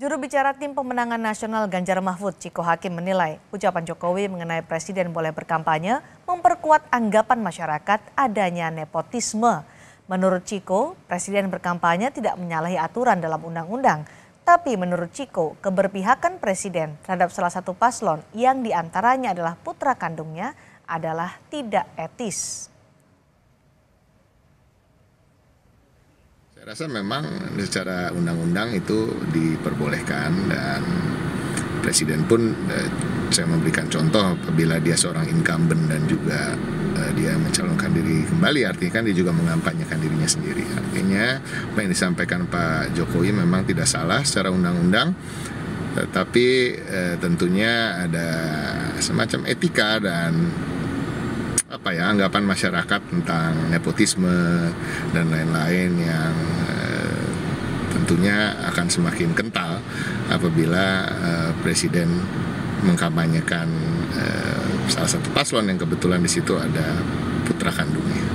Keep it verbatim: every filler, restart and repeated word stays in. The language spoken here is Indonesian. Juru bicara Tim Pemenangan Nasional Ganjar Mahfud, Ciko Hakim menilai ucapan Jokowi mengenai presiden boleh berkampanye memperkuat anggapan masyarakat adanya nepotisme. Menurut Ciko, presiden berkampanye tidak menyalahi aturan dalam undang-undang. Tapi menurut Ciko, keberpihakan presiden terhadap salah satu paslon yang diantaranya adalah putra kandungnya adalah tidak etis. Saya rasa memang secara undang-undang itu diperbolehkan, dan presiden pun saya memberikan contoh apabila dia seorang incumbent dan juga dia mencalonkan diri kembali, artinya kan dia juga mengampanyekan dirinya sendiri. Artinya apa yang disampaikan Pak Jokowi memang tidak salah secara undang-undang, tetapi tentunya ada semacam etika dan apa ya anggapan masyarakat tentang nepotisme dan lain-lain yang eh, tentunya akan semakin kental apabila eh, presiden mengkampanyekan eh, salah satu paslon yang kebetulan di situ ada putra kandungnya.